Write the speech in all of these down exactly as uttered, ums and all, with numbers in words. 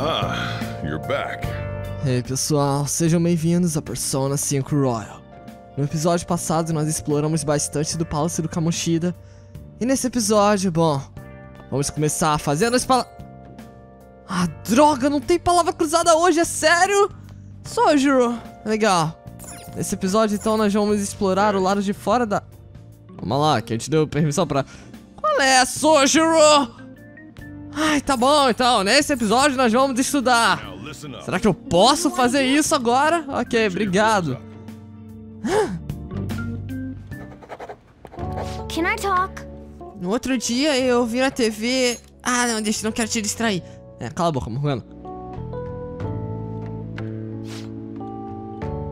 Ah, you're back. Ei, pessoal, sejam bem-vindos a Persona cinco Royal. No episódio passado nós exploramos bastante do Palácio do Kamoshida. E nesse episódio, bom, vamos começar fazendo as palavras... Ah, droga, não tem palavra cruzada hoje, é sério? Sojiro, legal. Nesse episódio então nós vamos explorar o lado de fora da... Calma lá, que a gente deu permissão pra... Qual é, Sojiro? Ai, tá bom então, nesse episódio nós vamos estudar. Será que eu posso fazer isso agora? Ok, obrigado. Can I talk? No outro dia eu vi na T V... Ah, não, deixa, não quero te distrair. É, cala a boca, Morgana.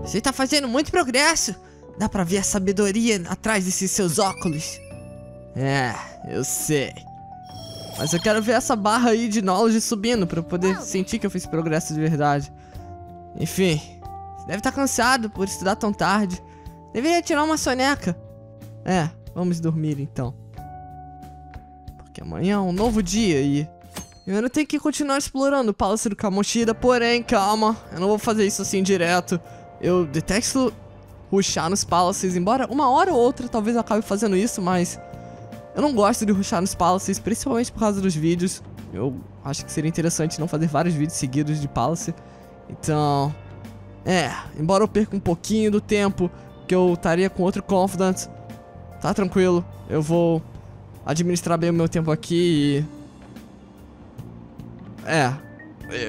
Você tá fazendo muito progresso. Dá pra ver a sabedoria atrás desses seus óculos. É, eu sei. Mas eu quero ver essa barra aí de knowledge subindo pra eu poder sentir que eu fiz progresso de verdade. Enfim, você deve estar cansado por estudar tão tarde. Deveria tirar uma soneca. É, vamos dormir então. Porque amanhã é um novo dia e... eu não tenho que continuar explorando o Palácio do Kamoshida, porém, calma, eu não vou fazer isso assim direto. Eu detesto rushar nos palácios, embora uma hora ou outra talvez eu acabe fazendo isso, mas... eu não gosto de rushar nos palácios, principalmente por causa dos vídeos. Eu acho que seria interessante não fazer vários vídeos seguidos de palácio. Então... é, embora eu perca um pouquinho do tempo que eu estaria com outro confidant, tá tranquilo, eu vou administrar bem o meu tempo aqui e... é,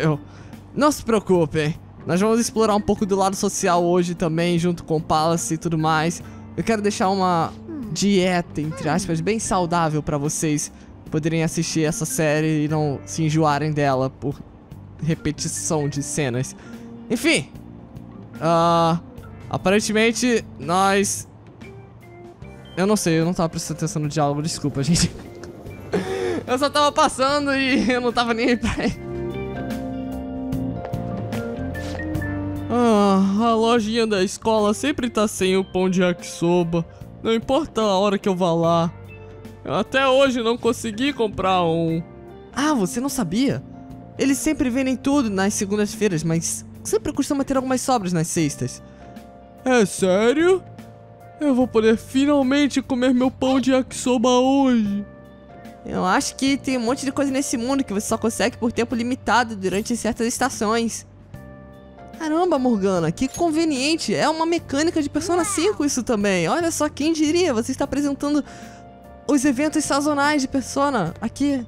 eu... não se preocupem. Nós vamos explorar um pouco do lado social hoje também, junto com o Palace e tudo mais. Eu quero deixar uma dieta, entre aspas, bem saudável pra vocês poderem assistir essa série e não se enjoarem dela por repetição de cenas. Enfim, uh, aparentemente nós... eu não sei, eu não tava prestando atenção no diálogo, desculpa, gente. Eu só tava passando e eu não tava nem aí pra ele. Ah, a lojinha da escola sempre tá sem o pão de yakisoba. Não importa a hora que eu vá lá. Eu até hoje não consegui comprar um. Ah, você não sabia? Eles sempre vendem tudo nas segundas-feiras, mas sempre costuma ter algumas sobras nas sextas. É sério? Eu vou poder finalmente comer meu pão de yakisoba hoje. Eu acho que tem um monte de coisa nesse mundo que você só consegue por tempo limitado durante certas estações. Caramba, Morgana, que conveniente. É uma mecânica de Persona cinco isso também. Olha só, quem diria, você está apresentando os eventos sazonais de Persona aqui.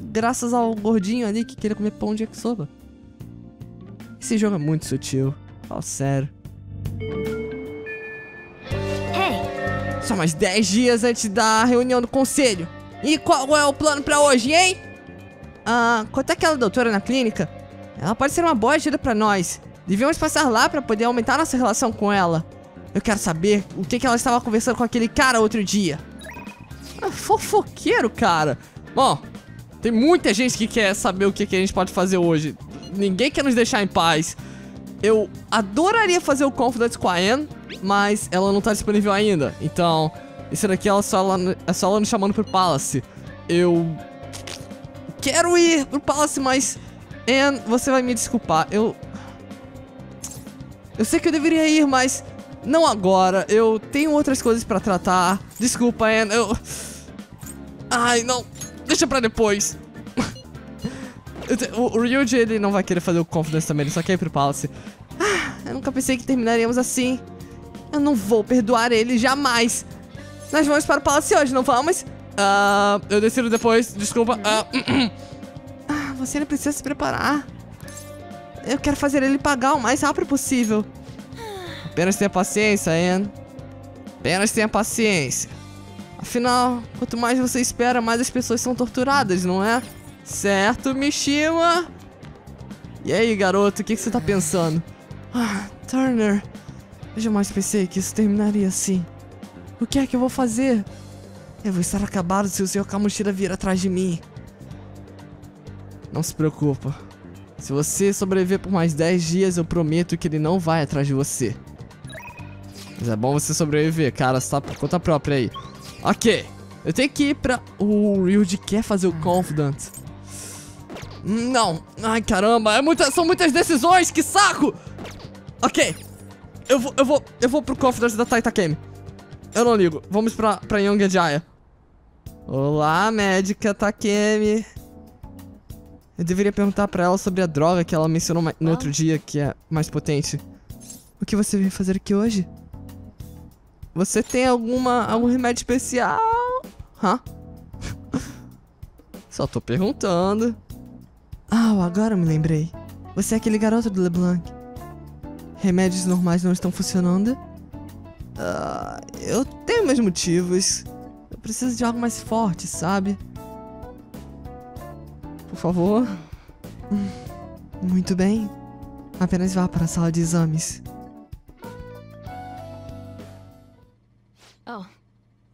Graças ao gordinho ali que queria comer pão de yakisoba. Esse jogo é muito sutil. Fala sério. Hey. Só mais dez dias antes da reunião do conselho. E qual é o plano pra hoje, hein? Ah, quanto àquela doutora na clínica, ela pode ser uma boa ajuda pra nós. Devemos passar lá pra poder aumentar nossa relação com ela. Eu quero saber o que, que ela estava conversando com aquele cara outro dia. Ah, fofoqueiro, cara. Bom, tem muita gente que quer saber o que, que a gente pode fazer hoje. Ninguém quer nos deixar em paz. Eu adoraria fazer o Confidence com a Anne, mas ela não tá disponível ainda, então... isso daqui é só ela, é só ela me chamando pro Palace. Eu quero ir pro Palace, mas... Anne, você vai me desculpar. Eu... eu sei que eu deveria ir, mas... não agora. Eu tenho outras coisas pra tratar. Desculpa, Anne. Eu... ai, não. Deixa pra depois. te... o, o Ryuji, ele não vai querer fazer o Confidence também. Ele só quer ir pro Palace. Ah, eu nunca pensei que terminaríamos assim. Eu não vou perdoar ele jamais. Nós vamos para o palácio hoje, não vamos? Uh, eu decido depois, desculpa. Uh, ah, você não precisa se preparar. Eu quero fazer ele pagar o mais rápido possível. Apenas tenha paciência, Anne. Apenas tenha paciência. Afinal, quanto mais você espera, mais as pessoas são torturadas, não é? Certo, Mishima? E aí, garoto, o que, que você tá pensando? Ah, Turner, eu jamais pensei que isso terminaria assim. O que é que eu vou fazer? Eu vou estar acabado se o senhor Kamoshida vir atrás de mim. Não se preocupa. Se você sobreviver por mais dez dias, eu prometo que ele não vai atrás de você. Mas é bom você sobreviver, cara. Você tá por conta própria aí. Ok. Eu tenho que ir pra... o Ryuji quer fazer o Confidant. Não. Ai, caramba. É muita, são muitas decisões. Que saco. Ok. Eu vou, eu vou, eu vou pro Confidence da Takemi. Eu não ligo. Vamos pra, pra Yongen-Jaya. Olá, médica Takemi. Eu deveria perguntar pra ela sobre a droga que ela mencionou no outro dia, que é mais potente. O que você veio fazer aqui hoje? Você tem alguma, algum remédio especial? Hã? Só tô perguntando. Ah, agora eu me lembrei. Você é aquele garoto do LeBlanc. Remédios normais não estão funcionando? Ah, eu tenho meus motivos. Eu preciso de algo mais forte, sabe? Por favor. Muito bem. Apenas vá para a sala de exames. Oh.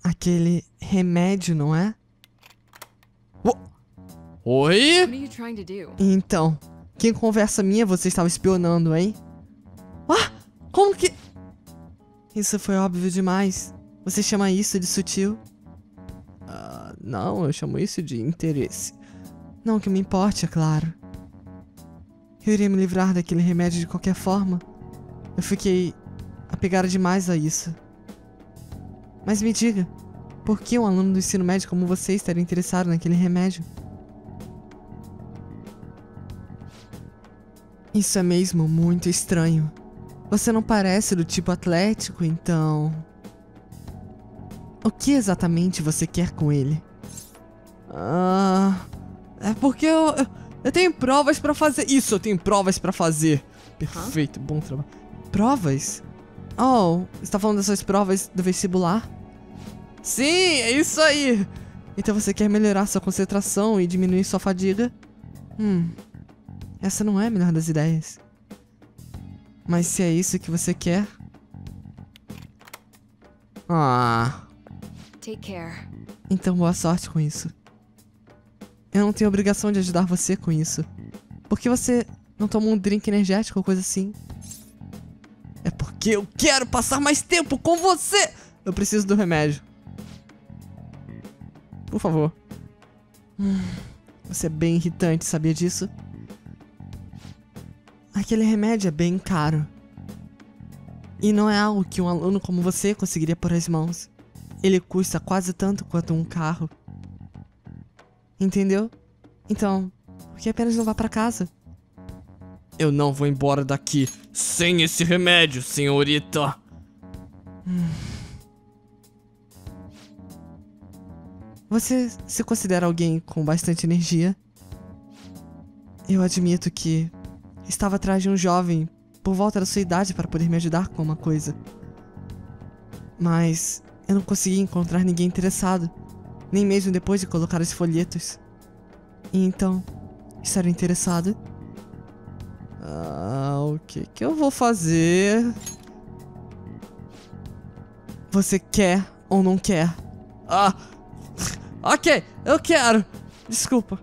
Aquele remédio, não é? O... Oi? O que você está fazendo? Então, que conversa minha você estava espionando, hein? Ah! Como que... Isso foi óbvio demais. Você chama isso de sutil? Uh, não, eu chamo isso de interesse. Não que me importe, é claro. Eu iria me livrar daquele remédio de qualquer forma. Eu fiquei apegada demais a isso. Mas me diga, por que um aluno do ensino médio como você estaria interessado naquele remédio? Isso é mesmo muito estranho. Você não parece do tipo atlético, então... O que exatamente você quer com ele? Ah... É porque eu... Eu tenho provas pra fazer. Isso, eu tenho provas pra fazer. Perfeito, huh? Bom trabalho. Provas? Oh, você tá falando dessas provas do vestibular? Sim, é isso aí. Então você quer melhorar sua concentração e diminuir sua fadiga? Hum, essa não é a melhor das ideias. Mas se é isso que você quer... Ah... Take care. Então boa sorte com isso. Eu não tenho obrigação de ajudar você com isso. Por que você não toma um drink energético ou coisa assim? É porque eu quero passar mais tempo com você! Eu preciso do remédio. Por favor. Hum, você é bem irritante, sabia disso? Aquele remédio é bem caro. E não é algo que um aluno como você conseguiria pôr as mãos. Ele custa quase tanto quanto um carro. Entendeu? Então, por que apenas não vá pra casa? Eu não vou embora daqui sem esse remédio, senhorita. Você se considera alguém com bastante energia? Eu admito que estava atrás de um jovem por volta da sua idade para poder me ajudar com uma coisa. Mas eu não consegui encontrar ninguém interessado. Nem mesmo depois de colocar os folhetos. E então, estar interessado? Ah, o que que eu vou fazer? Você quer ou não quer? Ah, ok, eu quero. Desculpa.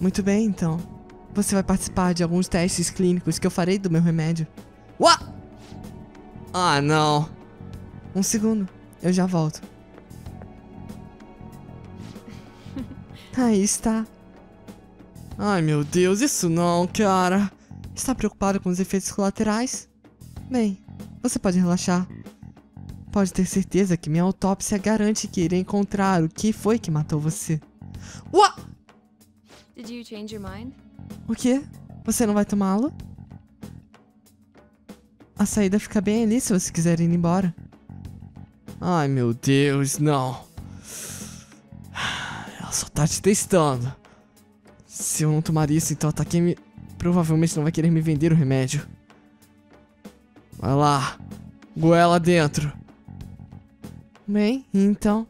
Muito bem, então. Você vai participar de alguns testes clínicos que eu farei do meu remédio. Uá! Ah, não. Um segundo, eu já volto. Aí está. Ai, meu Deus, isso não, cara. Está preocupado com os efeitos colaterais? Bem, você pode relaxar. Pode ter certeza que minha autópsia garante que irei encontrar o que foi que matou você. Uá! Did you change your mind? O quê? Você não vai tomá-lo? A saída fica bem ali se você quiser ir embora. Ai, meu Deus, não. Só tá te testando. Se eu não tomar isso, então a Takemi provavelmente não vai querer me vender o remédio. Vai lá. Goela dentro. Bem, então.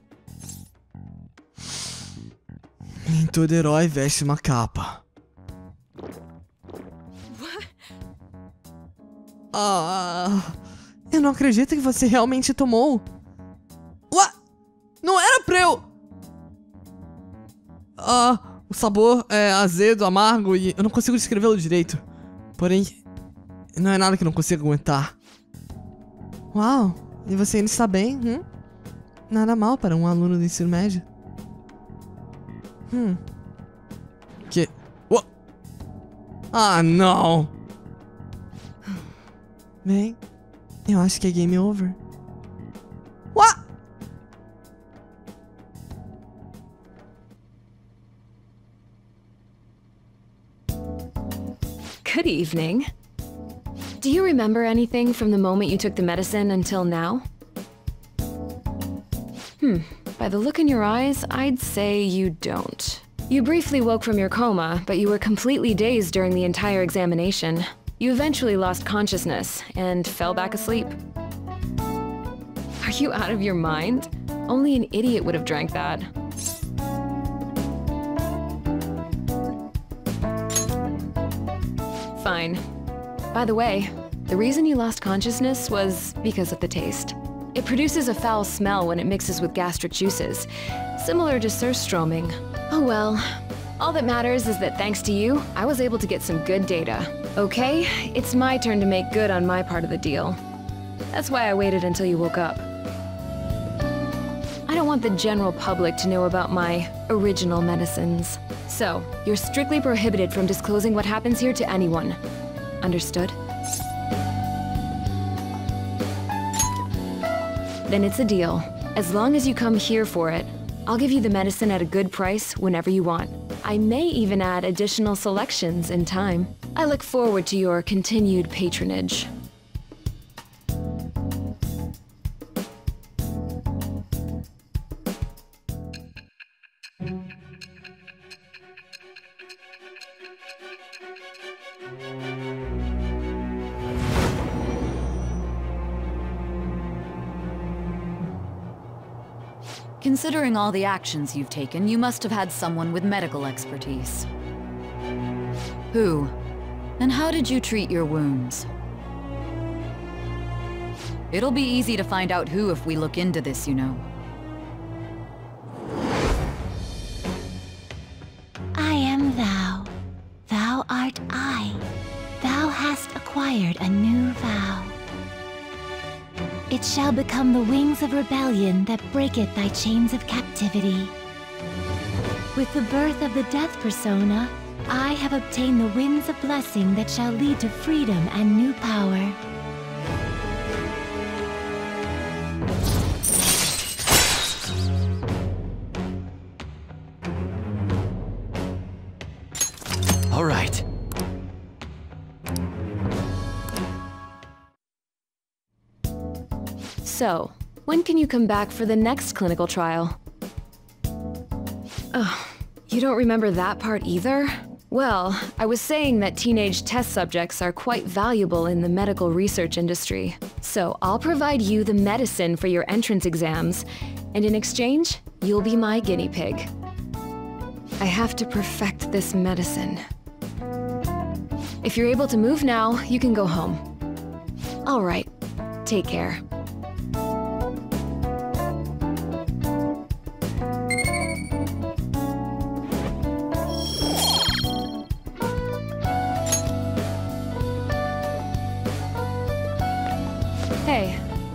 Nem todo herói veste uma capa. Ah, eu não acredito que você realmente tomou. Ué? Não era pra eu... Ah, o sabor é azedo, amargo e eu não consigo descrevê-lo direito. Porém, não é nada que eu não consigo aguentar. Uau, e você ainda está bem? Hum? Nada mal para um aluno do ensino médio. Hum. Que? Uou, Ah, não! Bem, eu acho que é game over. What? Good evening. Do you remember anything from the moment you took the medicine until now? Hmm, by the look in your eyes, I'd say you don't. You briefly woke from your coma, but you were completely dazed during the entire examination. You eventually lost consciousness and fell back asleep. Are you out of your mind? Only an idiot would have drank that. Fine. By the way, the reason you lost consciousness was because of the taste. It produces a foul smell when it mixes with gastric juices, similar to surströmming. Oh well, all that matters is that thanks to you, I was able to get some good data. Okay, it's my turn to make good on my part of the deal. That's why I waited until you woke up. I don't want the general public to know about my original medicines. So, you're strictly prohibited from disclosing what happens here to anyone. Understood? Then it's a deal. As long as you come here for it, I'll give you the medicine at a good price whenever you want. I may even add additional selections in time. I look forward to your continued patronage. Considering all the actions you've taken, you must have had someone with medical expertise. Who? And how did you treat your wounds? It'll be easy to find out who if we look into this, you know. I am thou. Thou art I. Thou hast acquired a new vow. It shall become the wings of rebellion that breaketh thy chains of captivity. With the birth of the Death Persona, I have obtained the winds of blessing that shall lead to freedom and new power. All right. So, when can you come back for the next clinical trial? Oh, you don't remember that part either? Well, I was saying that teenage test subjects are quite valuable in the medical research industry. So I'll provide you the medicine for your entrance exams, and in exchange, you'll be my guinea pig. I have to perfect this medicine. If you're able to move now, you can go home. All right, take care.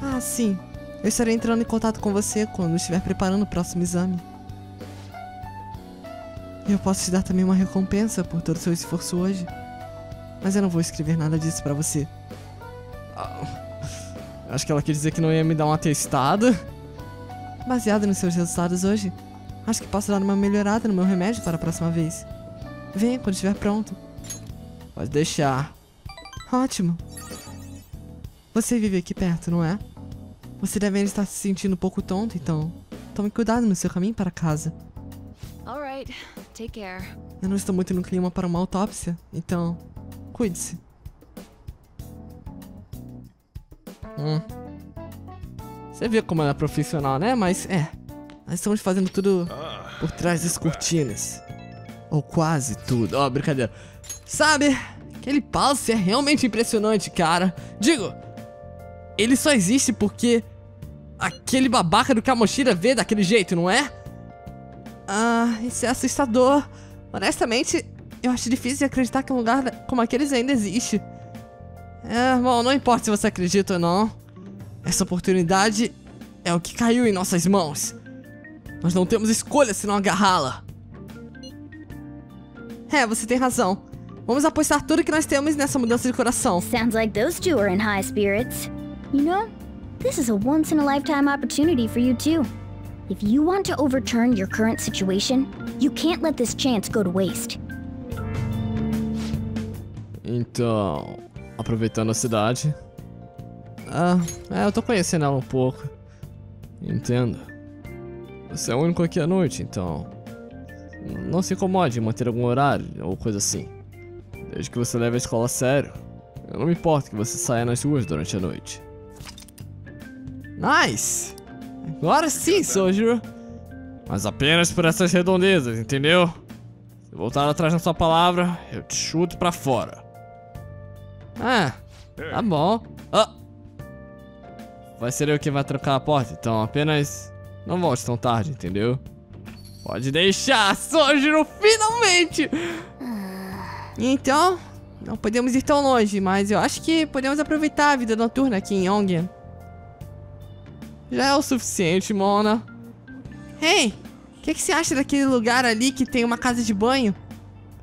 Ah, sim. Eu estarei entrando em contato com você quando estiver preparando o próximo exame. Eu posso te dar também uma recompensa por todo o seu esforço hoje. Mas eu não vou escrever nada disso pra você. Oh. Acho que ela quer dizer que não ia me dar um atestado. Baseado nos seus resultados hoje, acho que posso dar uma melhorada no meu remédio para a próxima vez. Venha quando estiver pronto. Pode deixar. Ótimo. Você vive aqui perto, não é? Você deve estar se sentindo um pouco tonto, então tome cuidado no seu caminho para casa. All right. Take care. Eu não estou muito no clima para uma autópsia, então cuide-se. Hum. Você vê como ela é profissional, né? Mas é, nós estamos fazendo tudo por trás das cortinas. Ou quase tudo. Ó, brincadeira. Sabe, aquele pulse é realmente impressionante, cara. Digo... Ele só existe porque aquele babaca do Kamoshida vê daquele jeito, não é? Ah, isso é assustador. Honestamente, eu acho difícil de acreditar que um lugar como aqueles ainda existe. É, bom, não importa se você acredita ou não. Essa oportunidade é o que caiu em nossas mãos. Nós não temos escolha senão agarrá-la. É, você tem razão. Vamos apostar tudo que nós temos nessa mudança de coração. Sounds like those two are in high spirits. You know, this is a once in a lifetime opportunity for you too. If you want to overturn your current situation, you can't let this chance go to waste. Então, aproveitando a cidade. Ah, é, eu tô conhecendo ela um pouco. Entendo. Você é o único aqui à noite, então não se incomode em manter algum horário ou coisa assim. Desde que você leve a escola a sério, eu não me importo que você saia nas ruas durante a noite. Nice! Agora sim, Sojiro! Mas apenas por essas redondezas, entendeu? Se voltar atrás na sua palavra, eu te chuto pra fora. Ah, tá bom. Ah. Vai ser eu quem vai trancar a porta, então apenas não volte tão tarde, entendeu? Pode deixar, Sojiro, finalmente! Então, não podemos ir tão longe, mas eu acho que podemos aproveitar a vida noturna aqui em Yongen. Já é o suficiente, Mona. Hey, o que, que você acha daquele lugar ali que tem uma casa de banho?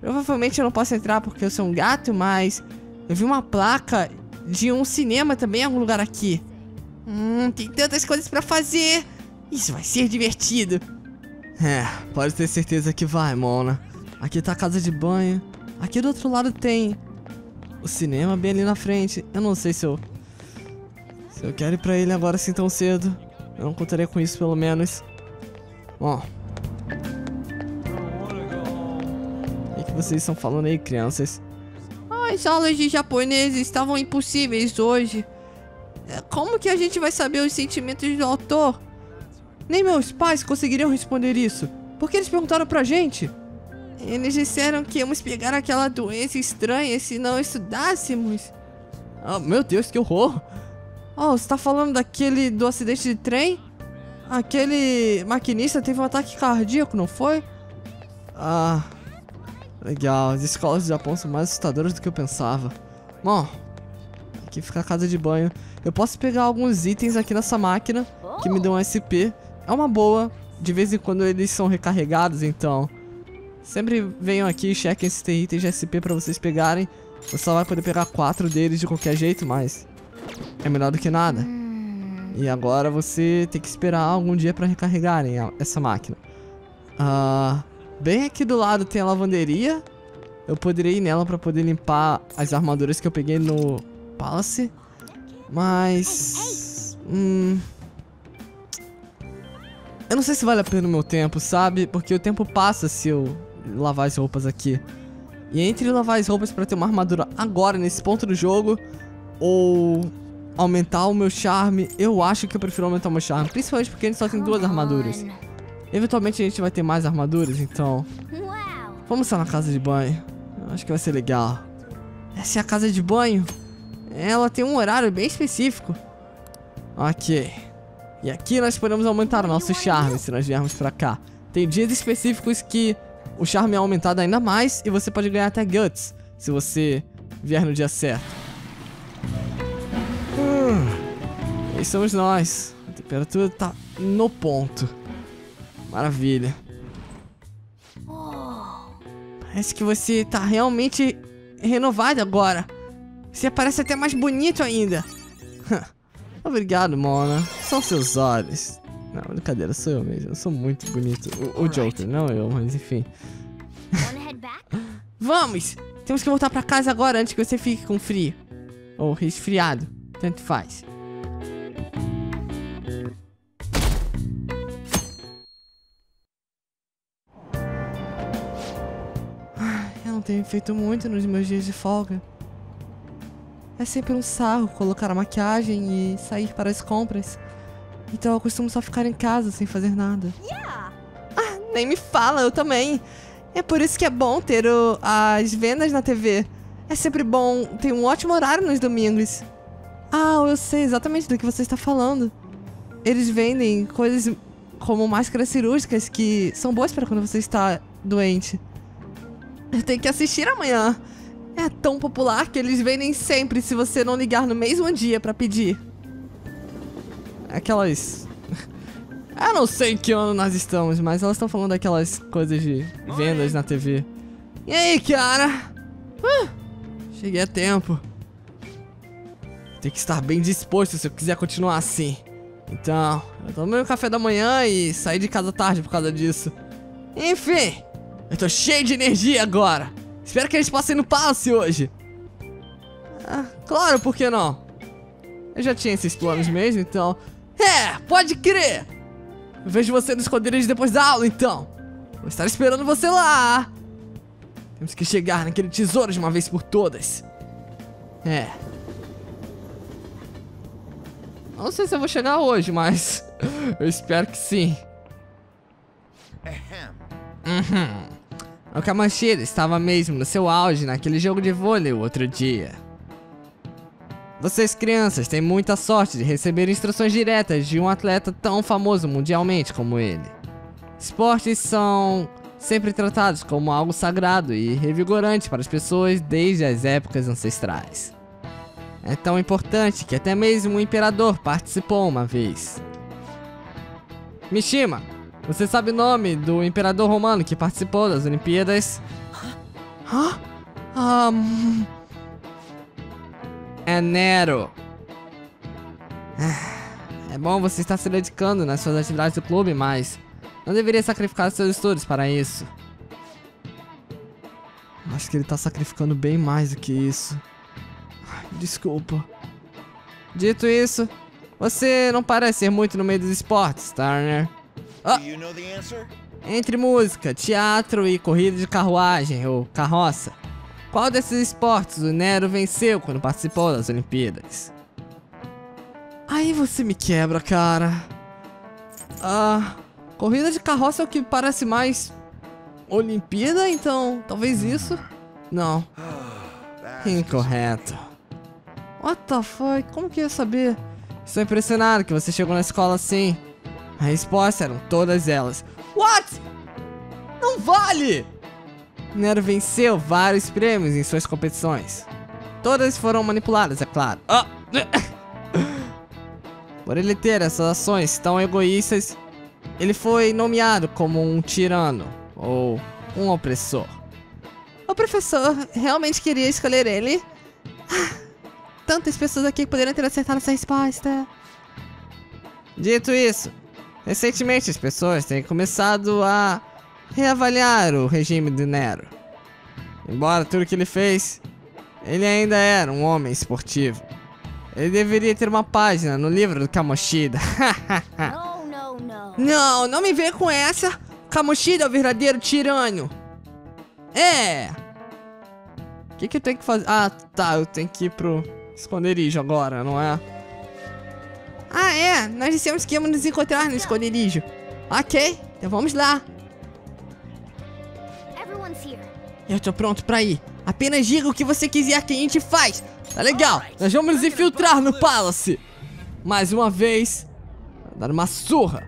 Provavelmente eu não posso entrar porque eu sou um gato, mas eu vi uma placa de um cinema também em algum lugar aqui. Hum, tem tantas coisas pra fazer. Isso vai ser divertido. É, pode ter certeza que vai, Mona. Aqui tá a casa de banho. Aqui do outro lado tem o cinema bem ali na frente. Eu não sei se eu... Se eu quero ir pra ele agora assim tão cedo. Eu não contaria com isso, pelo menos. Bom. O que vocês estão falando aí, crianças? As aulas de japonês estavam impossíveis hoje. Como que a gente vai saber os sentimentos do autor? Nem meus pais conseguiriam responder isso. Por que eles perguntaram pra gente? Eles disseram que íamos pegar aquela doença estranha se não estudássemos. Oh, meu Deus, que horror! Oh, você tá falando daquele do acidente de trem? Aquele maquinista teve um ataque cardíaco, não foi? Ah, legal. As escolas do Japão são mais assustadoras do que eu pensava. Bom, aqui fica a casa de banho. Eu posso pegar alguns itens aqui nessa máquina que me dão S P. É uma boa. De vez em quando eles são recarregados, então sempre venham aqui e chequem se tem itens de S P pra vocês pegarem. Você só vai poder pegar quatro deles de qualquer jeito, mas é melhor do que nada. E agora você tem que esperar algum dia pra recarregarem essa máquina. Ah, bem aqui do lado tem a lavanderia. Eu poderia ir nela pra poder limpar as armaduras que eu peguei no Palace. Mas... Hum... Eu não sei se vale a pena o meu tempo, sabe? Porque o tempo passa se eu lavar as roupas aqui. E entre lavar as roupas pra ter uma armadura agora, nesse ponto do jogo, ou aumentar o meu charme, eu acho que eu prefiro aumentar o meu charme. Principalmente porque a gente só tem duas armaduras. Eventualmente a gente vai ter mais armaduras, então... Vamos só na casa de banho. Eu acho que vai ser legal. Essa é a casa de banho. Ela tem um horário bem específico. Ok. E aqui nós podemos aumentar o nosso charme se nós viermos pra cá. Tem dias específicos que o charme é aumentado ainda mais e você pode ganhar até Guts se você vier no dia certo. Hum, aí somos nós. A temperatura tá no ponto. Maravilha. Parece que você tá realmente renovado agora. Você parece até mais bonito ainda. Obrigado, Mona. São seus olhos. Não, brincadeira, sou eu mesmo. Eu sou muito bonito. O, o Joker, não eu, mas enfim. Vamos! Temos que voltar pra casa agora antes que você fique com frio. Ou resfriado. Tanto faz. Eu não tenho feito muito nos meus dias de folga. É sempre um sarro colocar a maquiagem e sair para as compras. Então eu costumo só ficar em casa sem fazer nada. Yeah. Ah, nem me fala, eu também. É por isso que é bom ter o, as vendas na T V. É sempre bom ter um ótimo horário nos domingos. Ah, eu sei exatamente do que você está falando. Eles vendem coisas como máscaras cirúrgicas que são boas para quando você está doente. Eu tenho que assistir amanhã. É tão popular que eles vendem sempre se você não ligar no mesmo dia pra pedir. Aquelas... Eu não sei em que ano nós estamos, mas elas estão falando daquelas coisas de vendas na T V. E aí, cara? Ah, cheguei a tempo. Tem que estar bem disposto se eu quiser continuar assim. Então, eu tomei o café da manhã e saí de casa tarde por causa disso. Enfim, eu tô cheio de energia agora. Espero que eles passem no palácio hoje. Ah, claro, por que não? Eu já tinha esses planos mesmo, então... É, pode crer! Eu vejo você no esconderijo depois da aula, então. Vou estar esperando você lá. Temos que chegar naquele tesouro de uma vez por todas. É. Não sei se eu vou chegar hoje, mas... eu espero que sim. Uhum. O Kamoshida estava mesmo no seu auge naquele jogo de vôlei o outro dia. Vocês crianças têm muita sorte de receber instruções diretas de um atleta tão famoso mundialmente como ele. Esportes são sempre tratados como algo sagrado e revigorante para as pessoas desde as épocas ancestrais. É tão importante que até mesmo o imperador participou uma vez. Mishima, você sabe o nome do imperador romano que participou das Olimpíadas? Hã? Ah, um... É Nero. É bom você estar se dedicando nas suas atividades do clube, mas não deveria sacrificar seus estudos para isso. Acho que ele tá sacrificando bem mais do que isso. Desculpa. Dito isso, você não parece ser muito no meio dos esportes, Turner. Oh. Entre música, teatro e corrida de carruagem ou carroça, qual desses esportes o Nero venceu quando participou das Olimpíadas? Aí você me quebra, cara. Ah, corrida de carroça é o que parece mais Olimpíada, então talvez isso? Não. Incorreto. What the fuck? Como que eu ia saber? Estou impressionado que você chegou na escola assim. A resposta eram todas elas. What? Não vale! Nero venceu vários prêmios em suas competições. Todas foram manipuladas, é claro. Oh. Por ele ter essas ações tão egoístas, ele foi nomeado como um tirano ou um opressor. O professor realmente queria escolher ele? Tantas pessoas aqui poderiam ter acertado essa resposta. Dito isso, recentemente as pessoas têm começado a reavaliar o regime de Nero. Embora tudo que ele fez, ele ainda era um homem esportivo. Ele deveria ter uma página no livro do Kamoshida. Não, não, não. Não, não me vem com essa. Kamoshida é o verdadeiro tirano. É. O que, que eu tenho que fazer? Ah, tá, eu tenho que ir pro esconderijo agora, não é? Ah, é? Nós dissemos que íamos nos encontrar no esconderijo. Ok, então vamos lá. Eu tô pronto pra ir. Apenas diga o que você quiser que a gente faz. Tá legal, nós vamos nos infiltrar no Palace. Mais uma vez, dar uma surra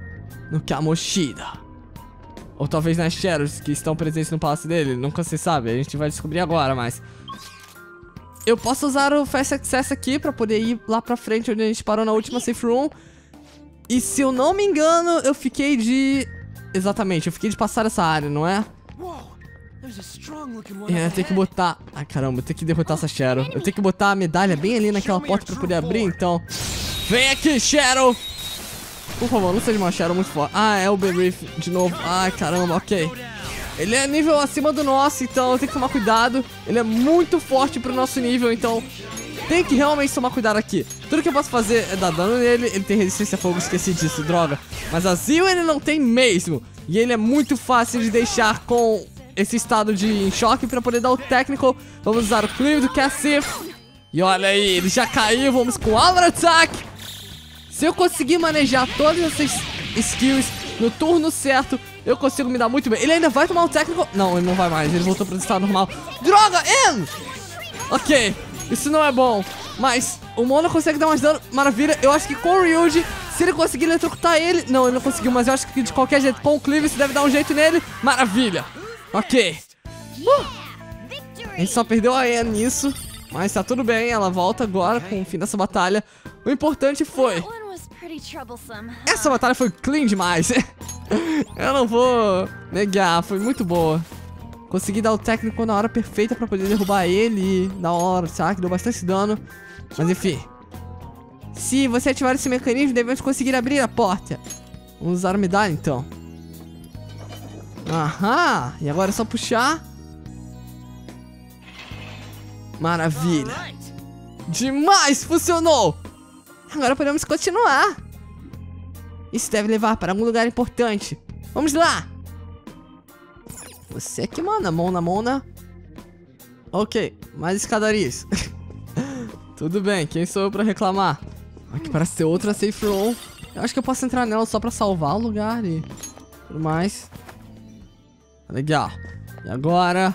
no Kamoshida. Ou talvez nas Sheros que estão presentes no Palace dele. Nunca se sabe, a gente vai descobrir agora, mas... eu posso usar o Fast Access aqui pra poder ir lá pra frente onde a gente parou na última Safe Room. E se eu não me engano, eu fiquei de... Exatamente, eu fiquei de passar essa área, não é? É, eu tenho que botar... Ai, caramba, eu tenho que derrotar essa Shadow. Eu tenho que botar a medalha bem ali naquela porta pra poder abrir, então... Vem aqui, Shadow! Por favor, não seja uma Shadow muito forte. Ah, é o Berith de novo. Ai, caramba, ok. Ele é nível acima do nosso, então tem que tomar cuidado. Ele é muito forte pro nosso nível, então tem que realmente tomar cuidado aqui. Tudo que eu posso fazer é dar dano nele. Ele tem resistência a fogo, esqueci disso, droga. Mas azil ele não tem mesmo. E ele é muito fácil de deixar com esse estado de choque pra poder dar o técnico. Vamos usar o clear do Cassif. E olha aí, ele já caiu. Vamos com o Aura Attack. Se eu conseguir manejar todas essas skills no turno certo, eu consigo me dar muito bem. Ele ainda vai tomar um técnico. Não, ele não vai mais. Ele voltou para o estado normal. Droga, Anne! Ok, isso não é bom. Mas o Mono consegue dar mais dano. Maravilha. Eu acho que com o Ryuji, se ele conseguir eletrocutar ele... Não, ele não conseguiu, mas eu acho que de qualquer jeito, com o Cleave, você deve dar um jeito nele. Maravilha. Ok. Uh! A gente só perdeu a Anne nisso. Mas tá tudo bem. Ela volta agora com o fim dessa batalha. O importante foi... essa batalha foi clean demais. Eu não vou negar, foi muito boa. Consegui dar o técnico na hora perfeita pra poder derrubar ele na hora, saca? Deu bastante dano. Mas enfim. Se você ativar esse mecanismo, devemos conseguir abrir a porta. Vamos usar a medalha então. Aham. E agora é só puxar. Maravilha. Demais! Funcionou! Agora podemos continuar. Isso deve levar para algum lugar importante. Vamos lá! Você que manda, mona, mona. Ok, mais escadarias. Tudo bem, quem sou eu pra reclamar? Aqui parece ser outra safe room. Eu acho que eu posso entrar nela só pra salvar o lugar e tudo mais. Legal. E agora...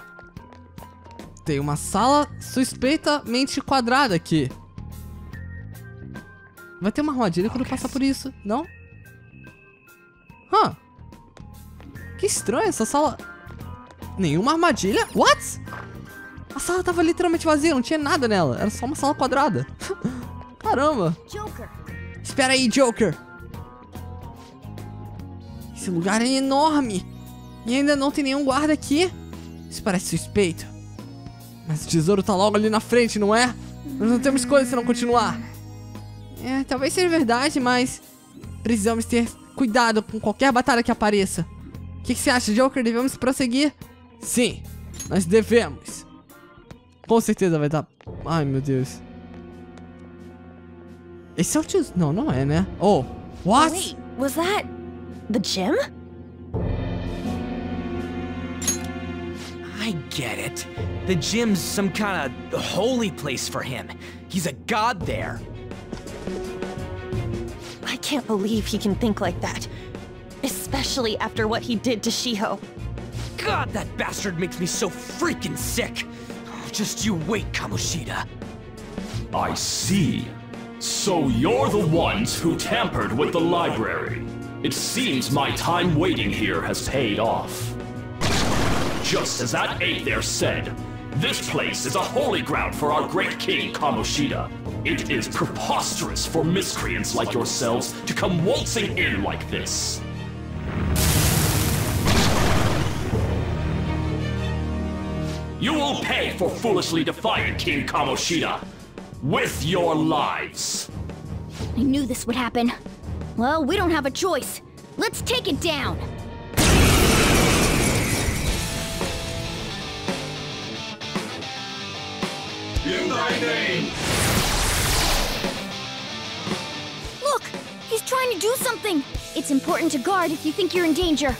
tem uma sala suspeitamente quadrada aqui. Vai ter uma armadilha quando eu passar por isso, não? Hã? Huh. Que estranho essa sala... nenhuma armadilha? What? A sala tava literalmente vazia, não tinha nada nela. Era só uma sala quadrada. Caramba. Joker. Espera aí, Joker. Esse lugar é enorme. E ainda não tem nenhum guarda aqui. Isso parece suspeito. Mas o tesouro tá logo ali na frente, não é? Nós não temos escolha se não continuar. É, talvez seja verdade, mas... precisamos ter cuidado com qualquer batalha que apareça. O que, que você acha, Joker? Devemos prosseguir? Sim, nós devemos. Com certeza vai dar... ai, meu Deus. Esse é o tesouro... não, não é, né? Oh, what? Wait, was that the gym? I get it. The gym's some kind of holy place for him. He's a god there. I can't believe he can think like that. Especially after what he did to Shiho. God, that bastard makes me so freaking sick. Just you wait, Kamoshida. I see. So you're the ones who tampered with the library. It seems my time waiting here has paid off. Just as that ape there said, this place is a holy ground for our great king Kamoshida. It is preposterous for miscreants like yourselves to come waltzing in like this. You will pay for foolishly defying King Kamoshida with your lives. I knew this would happen. Well, we don't have a choice. Let's take it down. In thy name. Look, he's trying to do something. It's important to guard if you think you're in danger.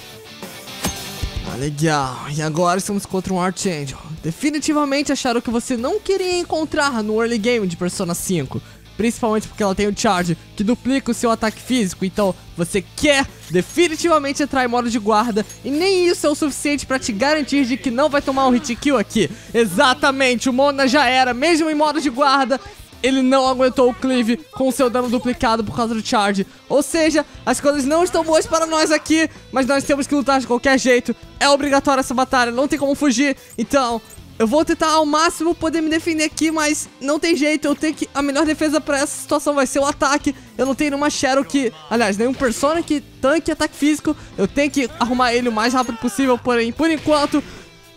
Ah, legal. E agora estamos contra um Archangel. Definitivamente acharam que você não queria encontrar no early game de Persona cinco. Principalmente porque ela tem o charge que duplica o seu ataque físico. Então você quer definitivamente entrar em modo de guarda. E nem isso é o suficiente pra te garantir de que não vai tomar um hit kill aqui. Exatamente, o Mona já era. Mesmo em modo de guarda, ele não aguentou o cleave com o seu dano duplicado por causa do charge. Ou seja, as coisas não estão boas para nós aqui, mas nós temos que lutar de qualquer jeito. É obrigatória essa batalha, não tem como fugir. Então, eu vou tentar ao máximo poder me defender aqui, mas não tem jeito. Eu tenho que... a melhor defesa para essa situação vai ser o ataque. Eu não tenho nenhuma Cheryl que... aliás, nenhum Persona que tanque ataque físico. Eu tenho que arrumar ele o mais rápido possível, porém, por enquanto...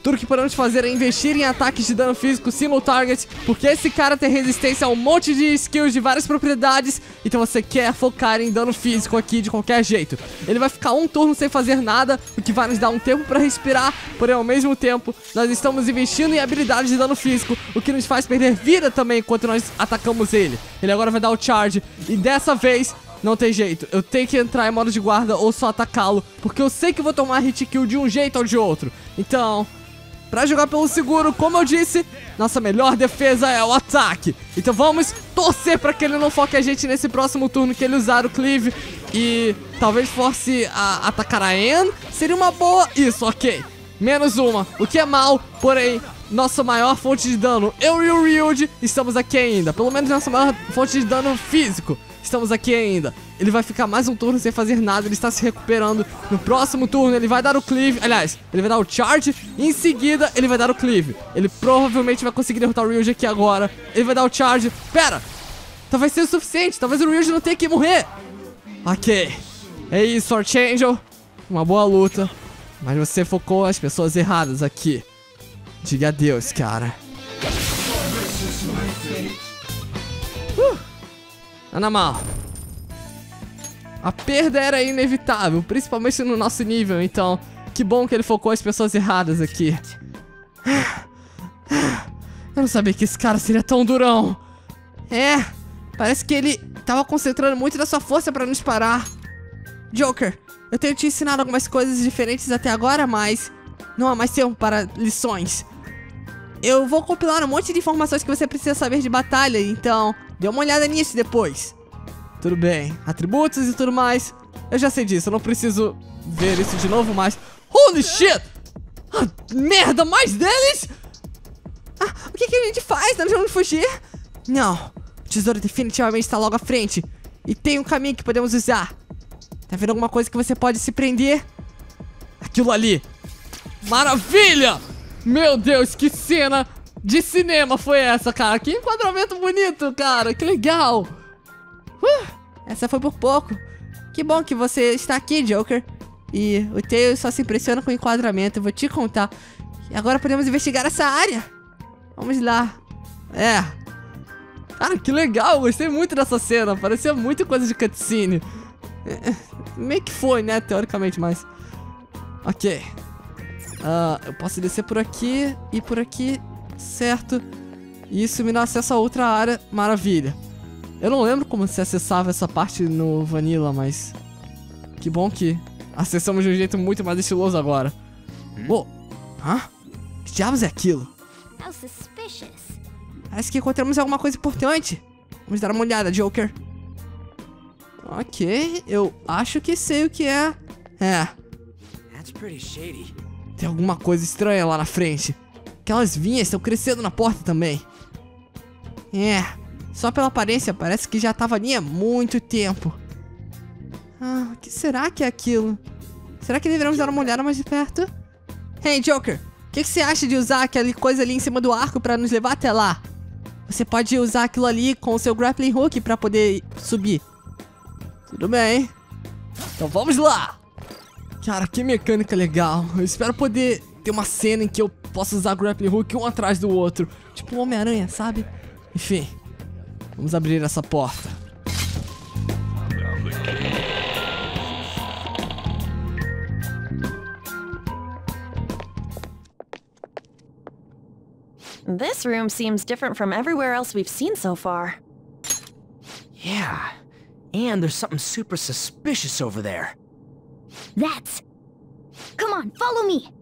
tudo que podemos fazer é investir em ataques de dano físico single target, porque esse cara tem resistência a um monte de skills de várias propriedades, então você quer focar em dano físico aqui de qualquer jeito. Ele vai ficar um turno sem fazer nada, o que vai nos dar um tempo para respirar, porém ao mesmo tempo nós estamos investindo em habilidades de dano físico, o que nos faz perder vida também enquanto nós atacamos ele. Ele agora vai dar o charge e dessa vez... não tem jeito, eu tenho que entrar em modo de guarda ou só atacá-lo, porque eu sei que vou tomar hit kill de um jeito ou de outro. Então... pra jogar pelo seguro, como eu disse, nossa melhor defesa é o ataque. Então vamos torcer para que ele não foque a gente nesse próximo turno que ele usar o cleave. E talvez force a atacar a Anne. Seria uma boa... isso, ok. Menos uma, o que é mal, porém, nossa maior fonte de dano, eu e o Ryuji, estamos aqui ainda. Pelo menos nossa maior fonte de dano físico. Estamos aqui ainda. Ele vai ficar mais um turno sem fazer nada. Ele está se recuperando. No próximo turno ele vai dar o cleave. Aliás, ele vai dar o charge. E em seguida ele vai dar o cleave. Ele provavelmente vai conseguir derrotar o Ryuji aqui agora. Ele vai dar o charge. Pera! Talvez seja o suficiente. Talvez o Ryuji não tenha que morrer. Ok. É isso, Archangel. Uma boa luta. Mas você focou as pessoas erradas aqui. Diga adeus, cara. Uh, Animal. A perda era inevitável, principalmente no nosso nível, então... Que bom que ele focou as pessoas erradas aqui. Eu não sabia que esse cara seria tão durão. É, parece que ele tava concentrando muito da sua força pra nos parar. Joker, eu tenho te ensinado algumas coisas diferentes até agora, mas não há mais tempo para lições. Eu vou compilar um monte de informações que você precisa saber de batalha, então dê uma olhada nisso depois. Tudo bem, atributos e tudo mais. Eu já sei disso, eu não preciso ver isso de novo, mas... Holy shit! Ah, merda, mais deles? Ah, o que, que a gente faz? Nós vamos fugir? Não, o tesouro definitivamente está logo à frente. E tem um caminho que podemos usar. Tá vendo alguma coisa que você pode se prender? Aquilo ali. Maravilha! Meu Deus, que cena de cinema foi essa, cara. Que enquadramento bonito, cara. Que legal. Uh, essa foi por pouco. Que bom que você está aqui, Joker. E o Tails só se impressiona com o enquadramento. Eu vou te contar. E agora podemos investigar essa área. Vamos lá. É. Cara, que legal. Gostei muito dessa cena. Parecia muito coisa de cutscene. É, meio que foi, né? Teoricamente, mas... Ok. Uh, eu posso descer por aqui e por aqui. Certo. E isso me dá acesso a outra área. Maravilha. Eu não lembro como se acessava essa parte no Vanilla, mas... Que bom que acessamos de um jeito muito mais estiloso agora. Oh! Hã? Que diabos é aquilo? Parece que encontramos alguma coisa importante. Vamos dar uma olhada, Joker. Ok, eu acho que sei o que é. É. Tem alguma coisa estranha lá na frente. Aquelas vinhas estão crescendo na porta também. É... Só pela aparência, parece que já tava ali há muito tempo. Ah, o que será que é aquilo? Será que deveríamos dar uma olhada mais de perto? Hey, Joker, o que, que você acha de usar aquela coisa ali em cima do arco pra nos levar até lá? Você pode usar aquilo ali com o seu grappling hook pra poder subir. Tudo bem. Então vamos lá! Cara, que mecânica legal. Eu espero poder ter uma cena em que eu possa usar grappling hook um atrás do outro. Tipo o Homem-Aranha, sabe? Enfim... Vamos abrir essa porta. This room seems different from everywhere else we've seen so far. Yeah, and there's something super suspicious over there. That's... Come on, follow me.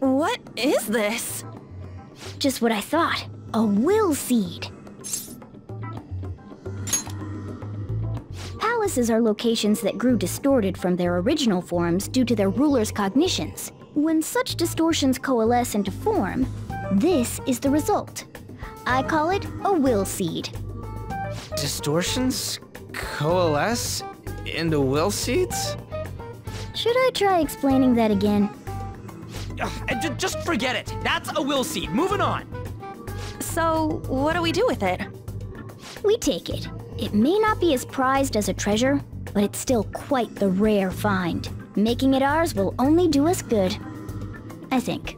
What is this? Just what I thought. A will seed. Palaces are locations that grew distorted from their original forms due to their rulers' cognitions. When such distortions coalesce into form, this is the result. I call it a will seed. Distortions coalesce into will seeds? Should I try explaining that again? Uh, just forget it. That's a will seed. Moving on. So, what do we do with it? We take it. It may not be as prized as a treasure, but it's still quite the rare find. Making it ours will only do us good. I think.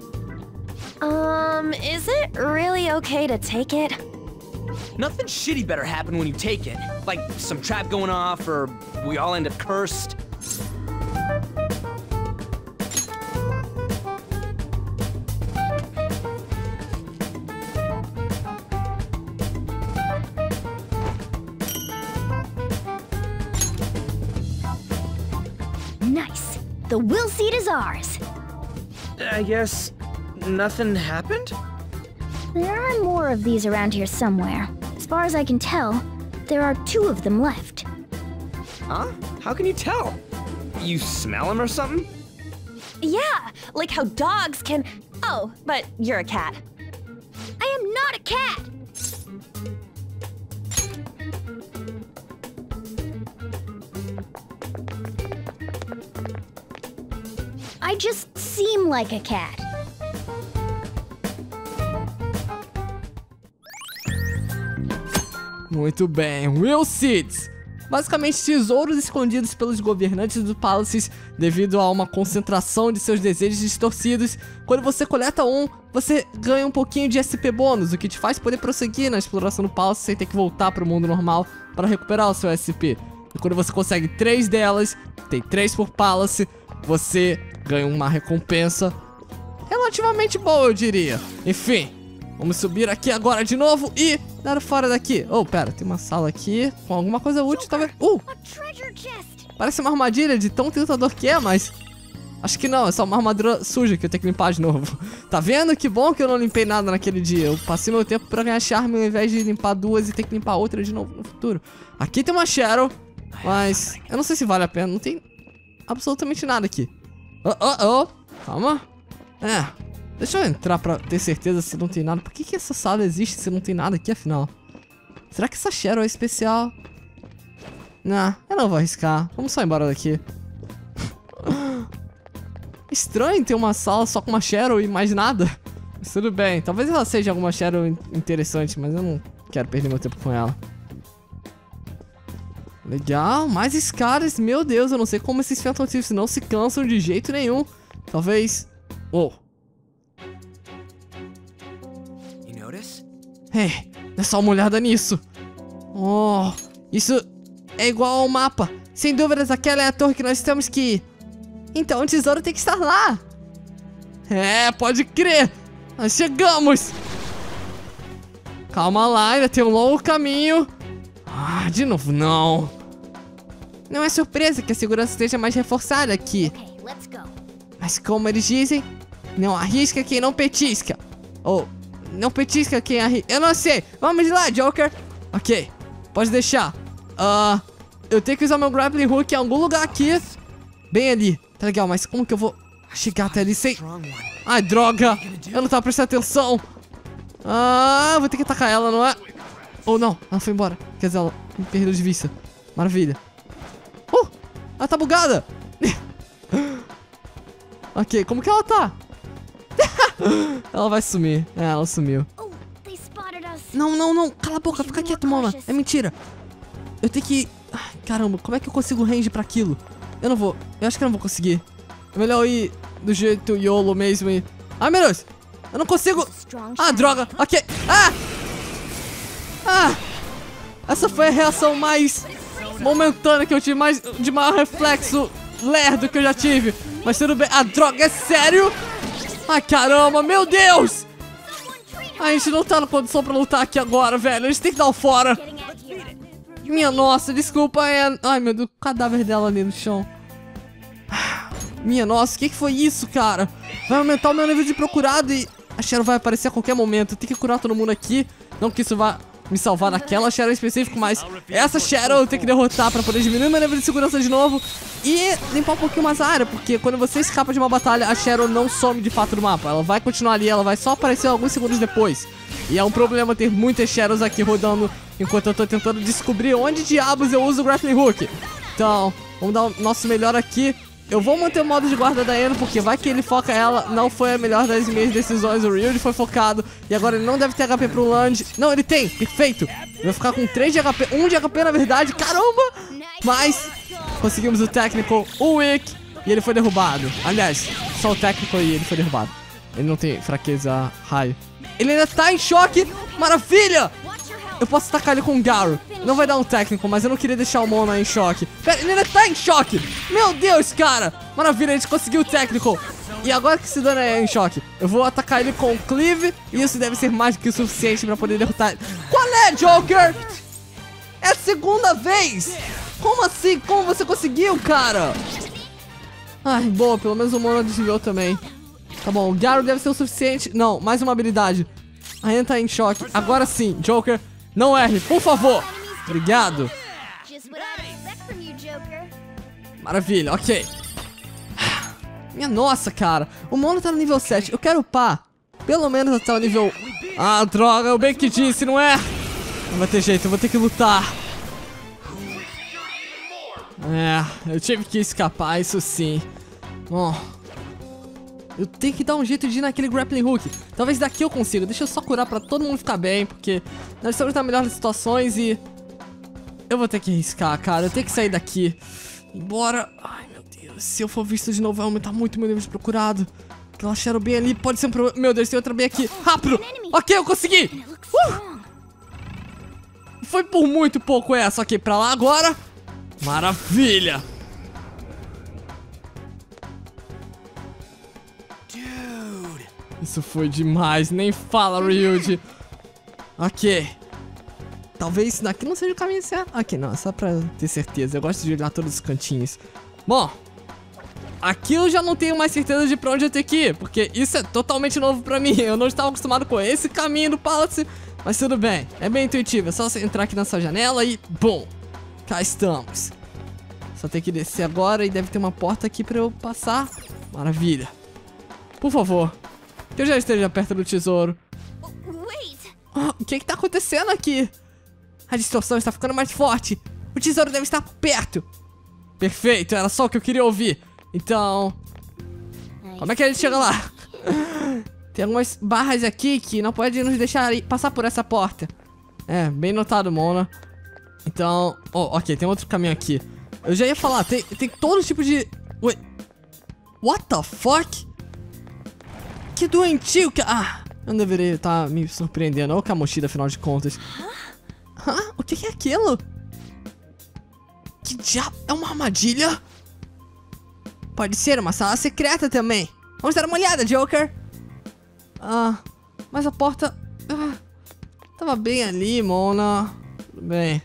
Um, is it really okay to take it? Nothing shitty better happen when you take it. Like some trap going off, or we all end up cursed. The will seed is ours. I guess nothing happened? There are more of these around here somewhere. As far as I can tell, there are two of them left. Huh? How can you tell? You smell them or something? Yeah, like how dogs can... Oh, but you're a cat. I am not a cat! I just seem like a cat. Muito bem, Will Seeds. Basicamente, tesouros escondidos pelos governantes do Palaces devido a uma concentração de seus desejos distorcidos. Quando você coleta um, você ganha um pouquinho de S P bônus, o que te faz poder prosseguir na exploração do Palace sem ter que voltar para o mundo normal para recuperar o seu S P. E quando você consegue três delas, tem três por Palace, você ganha uma recompensa relativamente boa, eu diria. Enfim, vamos subir aqui agora de novo e dar fora daqui. Oh, pera, tem uma sala aqui com alguma coisa útil, talvez. Uh! Parece uma armadilha de tão tentador que é, mas acho que não, é só uma armadura suja que eu tenho que limpar de novo. Tá vendo? Que bom que eu não limpei nada naquele dia. Eu passei meu tempo pra ganhar charme ao invés de limpar duas e ter que limpar outra de novo no futuro. Aqui tem uma Cheryl, mas eu não sei se vale a pena. Não tem absolutamente nada aqui. Oh, oh, oh! Calma. É... Deixa eu entrar pra ter certeza se não tem nada. Por que que essa sala existe se não tem nada aqui, afinal? Será que essa Cheryl é especial? Não, eu não vou arriscar. Vamos só embora daqui. Estranho ter uma sala só com uma Cheryl e mais nada. Mas tudo bem. Talvez ela seja alguma Cheryl interessante, mas eu não quero perder meu tempo com ela. Legal. Mais escadas. Meu Deus, eu não sei como esses Phantom Thieves não se cansam de jeito nenhum. Talvez... Oh... Ei, não é só uma olhada nisso. Oh, isso é igual ao mapa. Sem dúvidas, aquela é a torre que nós temos que ir. Então o tesouro tem que estar lá. É, pode crer. Nós chegamos. Calma lá, ainda tem um longo caminho. Ah, de novo, não. Não é surpresa que a segurança esteja mais reforçada aqui. Okay, mas como eles dizem, não arrisca quem não petisca. Ou... Oh. Não petisca quem arri... Eu não sei. Vamos lá, Joker. Ok. Pode deixar. Ah... Uh, eu tenho que usar meu grappling hook em algum lugar aqui. Bem ali. Tá legal, mas como que eu vou chegar até ali sem... Ai, droga. Eu não tava prestando atenção. Ah... Vou ter que atacar ela, não é? Ou não. Ela foi embora. Quer dizer, ela me perdeu de vista. Maravilha. Uh! Ela tá bugada. Ok. Como que ela tá? Ela vai sumir. É, ela sumiu. Oh, não, não, não. Cala a boca. Fica quieto, mama. É mentira. Eu tenho que... Ai, caramba, como é que eu consigo range pra aquilo? Eu não vou. Eu acho que eu não vou conseguir. É melhor ir do jeito YOLO mesmo e... Ai, meu Deus. Eu não consigo... Ah, droga. Ok. Ah! Ah! Essa foi a reação mais momentânea que eu tive. Mais de maior reflexo lerdo que eu já tive. Mas tudo bem. Ah, droga. É sério? Ai, caramba, meu Deus! A gente não tá na condição pra lutar aqui agora, velho. A gente tem que dar o fora. Minha nossa, desculpa, Anne. Ai, meu Deus, o cadáver dela ali no chão. Minha nossa, o que que foi isso, cara? Vai aumentar o meu nível de procurado e... A Cheryl vai aparecer a qualquer momento. Tem que curar todo mundo aqui. Não que isso vá me salvar naquela Cheryl em específico, mas... Essa Cheryl eu tenho que derrotar pra poder diminuir meu nível de segurança de novo. E limpar um pouquinho mais a área, porque quando você escapa de uma batalha, a Cheryl não some de fato do mapa. Ela vai continuar ali, ela vai só aparecer alguns segundos depois. E é um problema ter muitas Cheryls aqui rodando enquanto eu tô tentando descobrir onde diabos eu uso o grappling hook. Então, vamos dar o nosso melhor aqui. Eu vou manter o modo de guarda da Anne, porque vai que ele foca ela. Não foi a melhor das minhas decisões, o Ryuji foi focado. E agora ele não deve ter H P pro land. Não, ele tem, perfeito. Ele vai ficar com três de H P, um de H P na verdade, caramba. Mas... Conseguimos o técnico, o Wick, e ele foi derrubado. Aliás, só o técnico e ele foi derrubado. Ele não tem fraqueza raio. Ele ainda tá em choque. Maravilha! Eu posso atacar ele com o Garo. Não vai dar um técnico, mas eu não queria deixar o Mona em choque. Pera, ele ainda tá em choque. Meu Deus, cara. Maravilha, a gente conseguiu o técnico. E agora que se dana é em choque. Eu vou atacar ele com o Cleave. E isso deve ser mais do que o suficiente pra poder derrotar ele. Qual é, Joker? É a segunda vez. Como assim? Como você conseguiu, cara? Ai, boa. Pelo menos o Mono desviou também. Tá bom. O Garo deve ser o suficiente. Não, mais uma habilidade. A Anne tá em choque. Agora sim, Joker. Não erre, por favor. Obrigado. Maravilha, ok. Minha nossa, cara. O Mono tá no nível sete. Eu quero upar. Pelo menos até o nível... Ah, droga. Eu bem que disse, não é? Não vai ter jeito. Eu vou ter que lutar. É, eu tive que escapar, isso sim. Bom, eu tenho que dar um jeito de ir naquele grappling hook. Talvez daqui eu consiga. Deixa eu só curar pra todo mundo ficar bem, porque nós estamos na melhor das situações e Eu vou ter que arriscar, cara. Eu tenho que sair daqui. Embora. Ai, meu Deus. Se eu for visto de novo, vai aumentar muito meu nível de procurado. Aquela cheiro bem ali. Pode ser um problema. Meu Deus, tem outra bem aqui. Rápido! Ok, eu consegui! Uh! Foi por muito pouco essa. Ok, pra lá agora. Maravilha! Isso foi demais, nem fala, Ryuji. Ok. Talvez isso daqui não seja o caminho certo. Ok, não, só pra ter certeza. Eu gosto de olhar todos os cantinhos. Bom, aqui eu já não tenho mais certeza de pra onde eu tenho que ir, porque isso é totalmente novo pra mim. Eu não estava acostumado com esse caminho do palácio, mas tudo bem, é bem intuitivo. É só você entrar aqui nessa janela e... bom, cá estamos. Só tem que descer agora e deve ter uma porta aqui pra eu passar. Maravilha. Por favor, que eu já esteja perto do tesouro. Oh, o que que tá acontecendo aqui? A distorção está ficando mais forte. O tesouro deve estar perto. Perfeito, era só o que eu queria ouvir. Então... como é que a gente chega lá? Tem algumas barras aqui que não pode nos deixar passar por essa porta. É, bem notado, Mona. Então... oh, ok, tem outro caminho aqui. Eu já ia falar, tem, tem todo tipo de... Wait. What the fuck? Que doentio, que... ah, eu não deveria estar me surpreendendo. Olha o Kamoshida, afinal de contas. Hã? Hã? O que é aquilo? Que diabo? É uma armadilha? Pode ser uma sala secreta também. Vamos dar uma olhada, Joker. Ah, mas a porta... ah, tava bem ali, Mona. Tudo bem.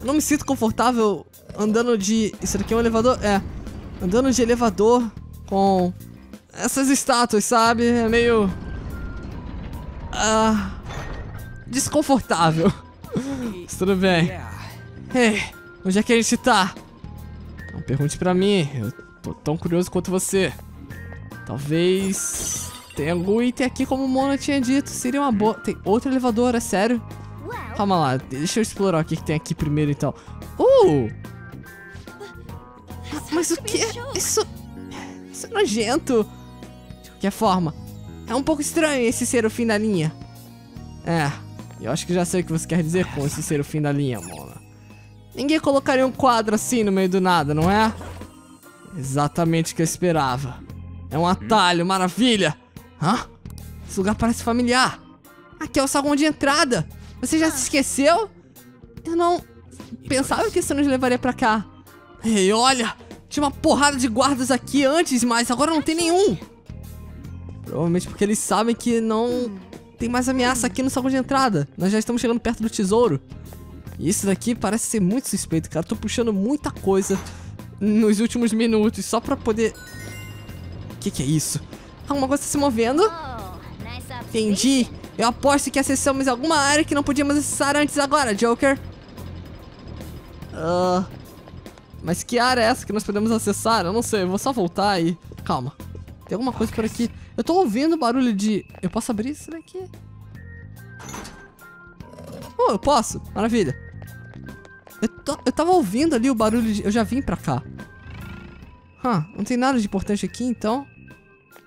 Eu não me sinto confortável andando de... isso daqui é um elevador? É. Andando de elevador com... essas estátuas, sabe? É meio... ah, desconfortável. Mas tudo bem. Ei, hey, onde é que a gente tá? Não pergunte pra mim. Eu tô tão curioso quanto você. Talvez... tem algum item aqui, como o Mona tinha dito. Seria uma boa... tem outro elevador, é sério? Calma lá, deixa eu explorar o que tem aqui primeiro, então. Uh! Mas o que é isso? Isso é nojento. De qualquer forma, é um pouco estranho esse ser o fim da linha. É, eu acho que já sei o que você quer dizer com esse ser o fim da linha, Mona. Ninguém colocaria um quadro assim no meio do nada, não é? Exatamente o que eu esperava. É um atalho, maravilha. Hã? Esse lugar parece familiar. Aqui é o saguão de entrada. Você já se esqueceu? Eu não pensava que isso nos levaria pra cá. Ei, olha! Tinha uma porrada de guardas aqui antes, mas agora não tem nenhum. Provavelmente porque eles sabem que não tem mais ameaça aqui no salão de entrada. Nós já estamos chegando perto do tesouro. E isso daqui parece ser muito suspeito, cara. Eu tô puxando muita coisa nos últimos minutos só pra poder... o que que é isso? Alguma coisa se movendo? Entendi. Eu aposto que acessamos alguma área que não podíamos acessar antes agora, Joker. Ah... Uh... mas que área é essa que nós podemos acessar? Eu não sei, eu vou só voltar e... calma. Tem alguma coisa por aqui. Eu tô ouvindo barulho de... eu posso abrir isso daqui? Oh, eu posso. Maravilha. Eu, tô... eu tava ouvindo ali o barulho de... eu já vim pra cá. Hã, huh, não tem nada de importante aqui, então...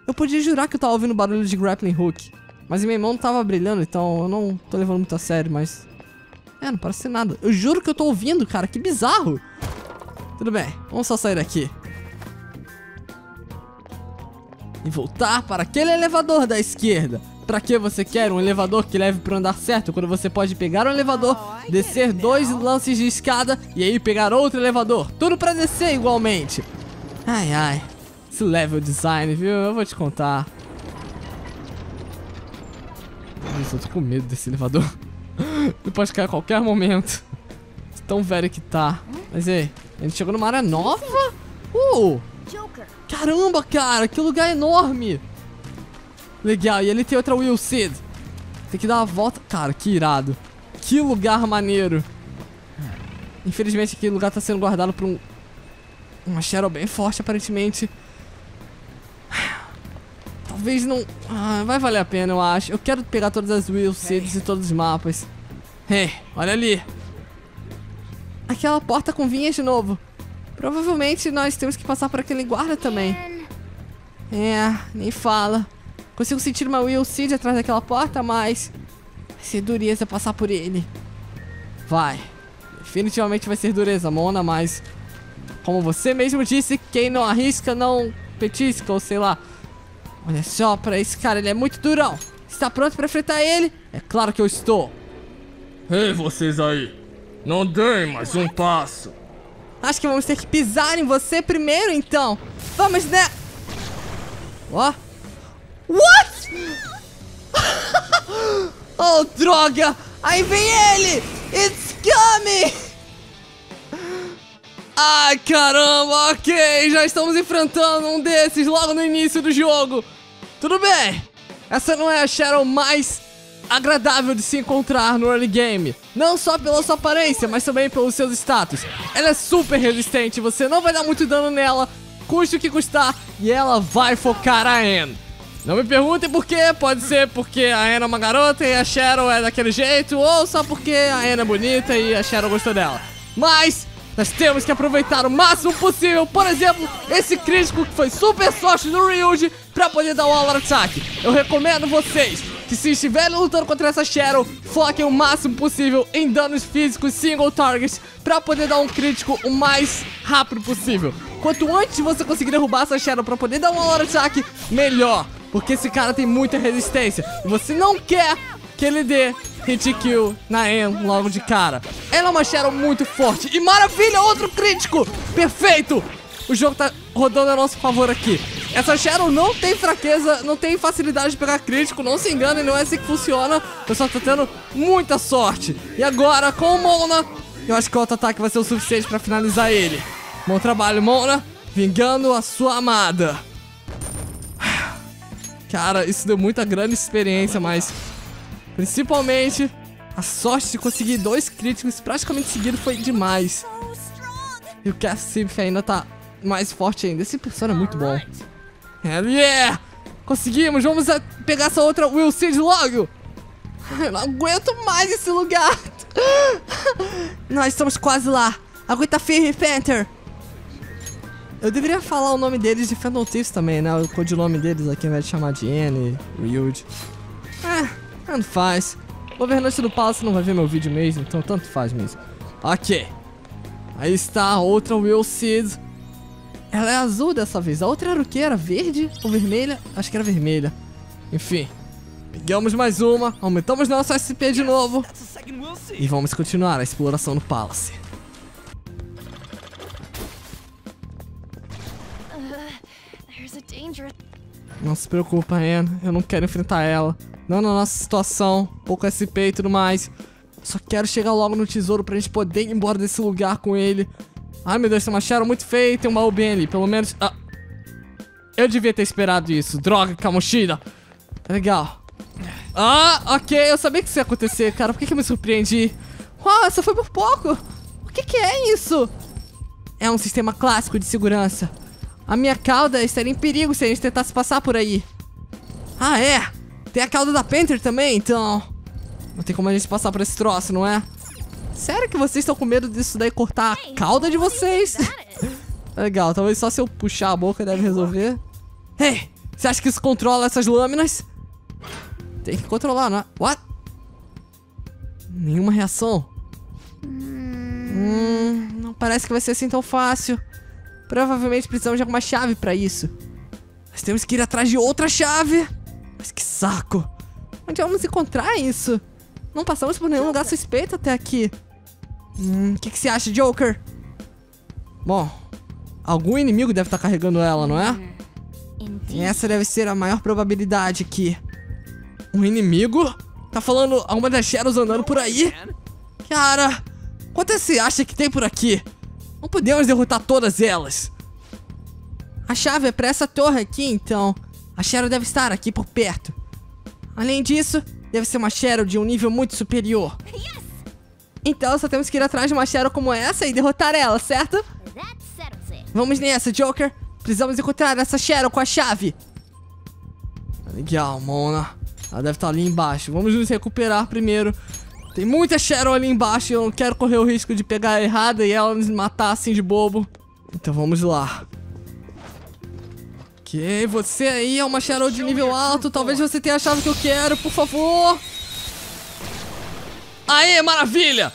eu podia jurar que eu tava ouvindo barulho de grappling hook. Mas minha mão não tava brilhando, então eu não tô levando muito a sério, mas... é, não parece nada. Eu juro que eu tô ouvindo, cara. Que bizarro. Tudo bem, vamos só sair daqui. E voltar para aquele elevador da esquerda. Pra que você quer um elevador que leve pro andar certo, quando você pode pegar um elevador, oh, descer dois lances de escada e aí pegar outro elevador? Tudo pra descer igualmente. Ai, ai. Esse level design, viu? Eu vou te contar. Nossa, eu tô com medo desse elevador. Ele pode cair a qualquer momento. Tão velho que tá. Mas ei, a gente chegou numa área nova? Uh! Caramba, cara, que lugar enorme! Legal, e ali tem outra Will Seed. Tem que dar uma volta. Cara, que irado. Que lugar maneiro. Infelizmente, aquele lugar tá sendo guardado por um... uma Cheryl bem forte, aparentemente. Talvez não... ah, vai valer a pena, eu acho. Eu quero pegar todas as Will Seeds e todos os mapas. Ei, olha ali. Aquela porta com vinhas de novo. Provavelmente nós temos que passar por aquele guarda também. É, nem fala. Consigo sentir uma Will Seed atrás daquela porta, mas... vai ser dureza passar por ele. Vai. definitivamente vai ser dureza, Mona, mas como você mesmo disse, quem não arrisca não petisca, ou sei lá. Olha só pra esse cara, ele é muito durão. Está pronto pra enfrentar ele? É claro que eu estou. Ei, vocês aí, não deem mais um passo. Acho que vamos ter que pisar em você primeiro, então. Vamos, né? Ó. Oh. What? Oh, droga! Aí vem ele! It's coming! Ai, caramba! Ok, já estamos enfrentando um desses logo no início do jogo. Tudo bem. Essa não é a Shadow mais agradável de se encontrar no early game. Não só pela sua aparência, mas também pelos seus status. Ela é super resistente, você não vai dar muito dano nela, custe o que custar, e ela vai focar a Anne. Não me perguntem por quê, pode ser porque a Anne é uma garota e a Shadow é daquele jeito, ou só porque a Anne é bonita e a Shadow gostou dela. Mas nós temos que aproveitar o máximo possível, por exemplo, esse crítico que foi super sorte do Ryuji pra poder dar o All Attack. Eu recomendo vocês que, se estiverem lutando contra essa Shadow, foquem o máximo possível em danos físicos single targets pra poder dar um crítico o mais rápido possível. Quanto antes você conseguir derrubar essa Shadow pra poder dar um All Attack, melhor. Porque esse cara tem muita resistência e você não quer que ele dê hit kill na Anne logo de cara. Ela é uma Shadow muito forte. E maravilha, outro crítico! Perfeito! O jogo tá rodando a nosso favor aqui. Essa Shadow não tem fraqueza, não tem facilidade de pegar crítico, não se engane, não é assim que funciona. Eu só tô tendo muita sorte. E agora, com o Mona, eu acho que o auto-ataque vai ser o suficiente pra finalizar ele. Bom trabalho, Mona, vingando a sua amada. Cara, isso deu muita grande experiência, mas principalmente a sorte de conseguir dois críticos praticamente seguidos foi demais. E o Gaspinder ainda tá mais forte ainda. Esse Persona é muito bom. Hell yeah! Conseguimos! Vamos pegar essa outra Will Seed logo! Eu não aguento mais esse lugar! Nós estamos quase lá! Aguenta firme, Panther! Eu deveria falar o nome deles de Phantom Thieves também, né? O codinome deles aqui, ao invés de chamar de Anne, Ryuji. Ah, tanto faz. O governante do palácio não vai ver meu vídeo mesmo, então tanto faz mesmo. Ok. Aí está a outra Will Seed. Ela é azul dessa vez. A outra era o que? Era verde ou vermelha? Acho que era vermelha. Enfim. Pegamos mais uma, aumentamos nosso S P de novo. E vamos continuar a exploração do palácio. Não se preocupa, Anne. Eu não quero enfrentar ela. Não na nossa situação. Pouco S P e tudo mais. Só quero chegar logo no tesouro pra gente poder ir embora desse lugar com ele. Ai, meu Deus, tem uma Shadow muito feia e tem um baú bem ali. Pelo menos... Ah. Eu devia ter esperado isso. Droga, Kamoshida. Legal. Ah, ok. Eu sabia que isso ia acontecer, cara. Por que que eu me surpreendi? Nossa, foi por pouco. O que que é isso? É um sistema clássico de segurança. A minha cauda estaria em perigo se a gente tentasse passar por aí. Ah, é? Tem a cauda da Panther também, então... Não tem como a gente passar por esse troço, não é? Sério que vocês estão com medo disso daí cortar a cauda de vocês? Legal, talvez só se eu puxar a boca deve resolver. Hey, você acha que isso controla essas lâminas? Tem que controlar, não é? What? Nenhuma reação? Hum, não parece que vai ser assim tão fácil. Provavelmente precisamos de alguma chave pra isso. Nós temos que ir atrás de outra chave. Mas que saco. Onde vamos encontrar isso? Não passamos por nenhum lugar suspeito até aqui. Hum, o que que você acha, Joker? Bom, algum inimigo deve estar carregando ela, não é? E essa deve ser a maior probabilidade aqui. Um inimigo? Tá falando alguma das Shadows andando por aí? Cara, quantas você acha que tem por aqui? Não podemos derrotar todas elas. A chave é pra essa torre aqui, então. A Shadow deve estar aqui por perto. Além disso, deve ser uma Shadow de um nível muito superior. Então só temos que ir atrás de uma Shadow como essa e derrotar ela, certo? Vamos nessa, Joker. Precisamos encontrar essa Shadow com a chave. Legal, Mona. Ela deve estar ali embaixo. Vamos nos recuperar primeiro. Tem muita Shadow ali embaixo e eu não quero correr o risco de pegar errada e ela nos matar assim de bobo. Então vamos lá. Ok, você aí é uma Shadow de nível alto. Talvez você tenha a chave que eu quero, por favor. Aê, maravilha!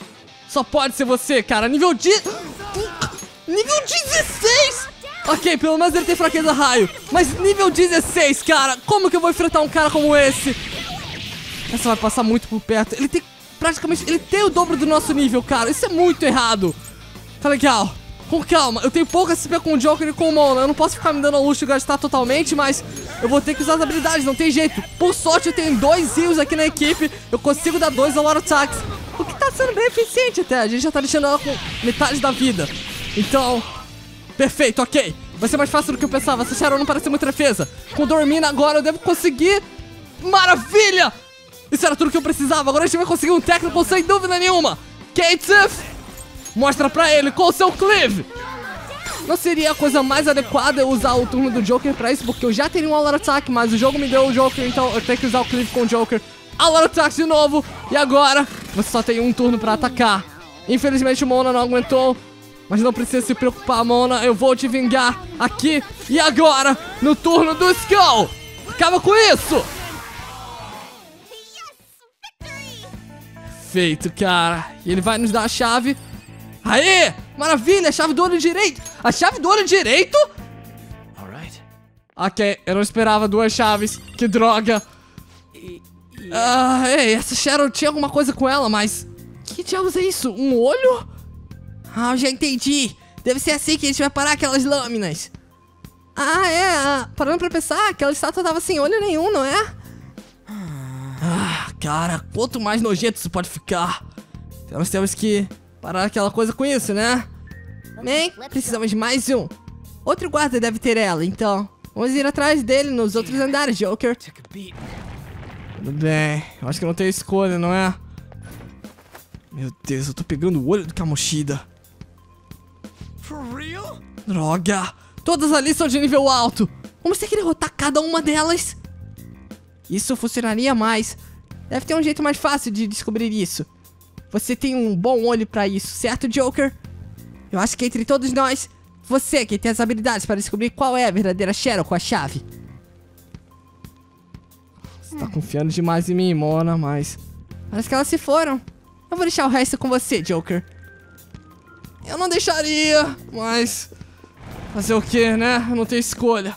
Só pode ser você, cara. Nível de... Nível dezesseis! Ok, pelo menos ele tem fraqueza raio. Mas nível dezesseis, cara. Como que eu vou enfrentar um cara como esse? Essa vai passar muito por perto. Ele tem... Praticamente... Ele tem o dobro do nosso nível, cara. Isso é muito errado. Tá legal. Com calma, eu tenho pouca C P com o Joker e com o Mona. Eu não posso ficar me dando ao luxo de gastar totalmente, mas eu vou ter que usar as habilidades, não tem jeito. Por sorte, eu tenho dois rios aqui na equipe. Eu consigo dar dois ao Ataques, o que tá sendo bem eficiente até. A gente já tá deixando ela com metade da vida. Então, perfeito, ok. Vai ser mais fácil do que eu pensava. Essa Sharon não parece muito defesa. Com Dormina agora, eu devo conseguir. Maravilha! Isso era tudo que eu precisava. Agora a gente vai conseguir um técnico sem dúvida nenhuma. Kate, mostra pra ele com o seu Clive! Não seria a coisa mais adequada eu usar o turno do Joker pra isso, porque eu já teria um All-Out Attack, mas o jogo me deu o Joker, então eu tenho que usar o Clive com o Joker. All-Out Attack de novo, e agora você só tem um turno pra atacar. Infelizmente o Mona não aguentou, mas não precisa se preocupar, Mona, eu vou te vingar aqui e agora, no turno do Skull! Acaba com isso! Feito, cara. E ele vai nos dar a chave... Aê! Maravilha! A chave do olho direito! A chave do olho direito? Ok, eu não esperava duas chaves. Que droga! Ah, ei, essa Cheryl tinha alguma coisa com ela, mas... Que diabos é isso? Um olho? Ah, já entendi. Deve ser assim que a gente vai parar aquelas lâminas. Ah, é. Parando pra pensar, aquela estátua tava sem olho nenhum, não é? Ah, cara, quanto mais nojento isso pode ficar. Então nós temos que... parar aquela coisa com isso, né? Bem, precisamos de mais um. Outro guarda deve ter ela, então. Vamos ir atrás dele nos outros andares, Joker. Tudo bem. Eu acho que não tenho escolha, não é? Meu Deus, eu tô pegando o olho do Kamoshida. Droga! Todas ali são de nível alto. Vamos ter que derrotar cada uma delas. Isso funcionaria mais. Deve ter um jeito mais fácil de descobrir isso. Você tem um bom olho pra isso, certo, Joker? Eu acho que entre todos nós, você é quem tem as habilidades para descobrir qual é a verdadeira Cheryl com a chave. Você tá confiando demais em mim, Mona, mas... parece que elas se foram. Eu vou deixar o resto com você, Joker. Eu não deixaria, mas... fazer o quê, né? Eu não tenho escolha.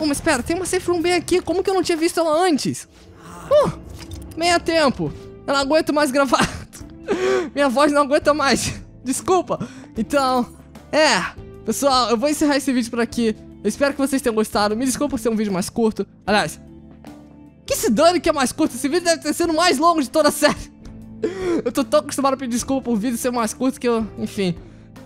Oh, mas espera, tem uma safe room bem aqui. Como que eu não tinha visto ela antes? Uh, meia tempo. Eu não aguento mais gravar. Minha voz não aguenta mais. Desculpa. Então, é. Pessoal, eu vou encerrar esse vídeo por aqui. Eu espero que vocês tenham gostado. Me desculpa por ser um vídeo mais curto. Aliás, que se dane que é mais curto. Esse vídeo deve ter sido o mais longo de toda a série. Eu tô tão acostumado a pedir desculpa por o vídeo ser mais curto que eu... Enfim.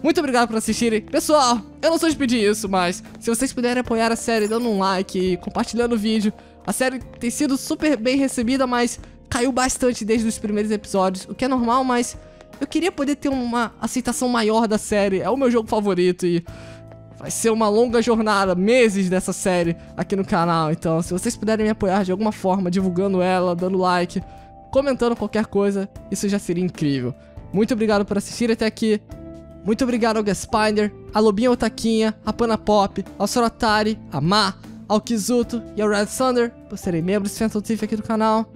Muito obrigado por assistirem. Pessoal, eu não sou de pedir isso, mas... se vocês puderem apoiar a série dando um like e compartilhando o vídeo. A série tem sido super bem recebida, mas... caiu bastante desde os primeiros episódios, o que é normal, mas eu queria poder ter uma aceitação maior da série. É o meu jogo favorito e vai ser uma longa jornada, meses dessa série aqui no canal. Então, se vocês puderem me apoiar de alguma forma, divulgando ela, dando like, comentando qualquer coisa, isso já seria incrível. Muito obrigado por assistir até aqui. Muito obrigado ao Gaspinder, a Lobinha Otaquinha, a Panapop, ao Soratari, a Ma, ao Kizuto e ao Red Thunder por serem membros do Phantom Thieves aqui do canal.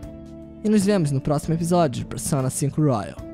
E nos vemos no próximo episódio de Persona cinco Royal.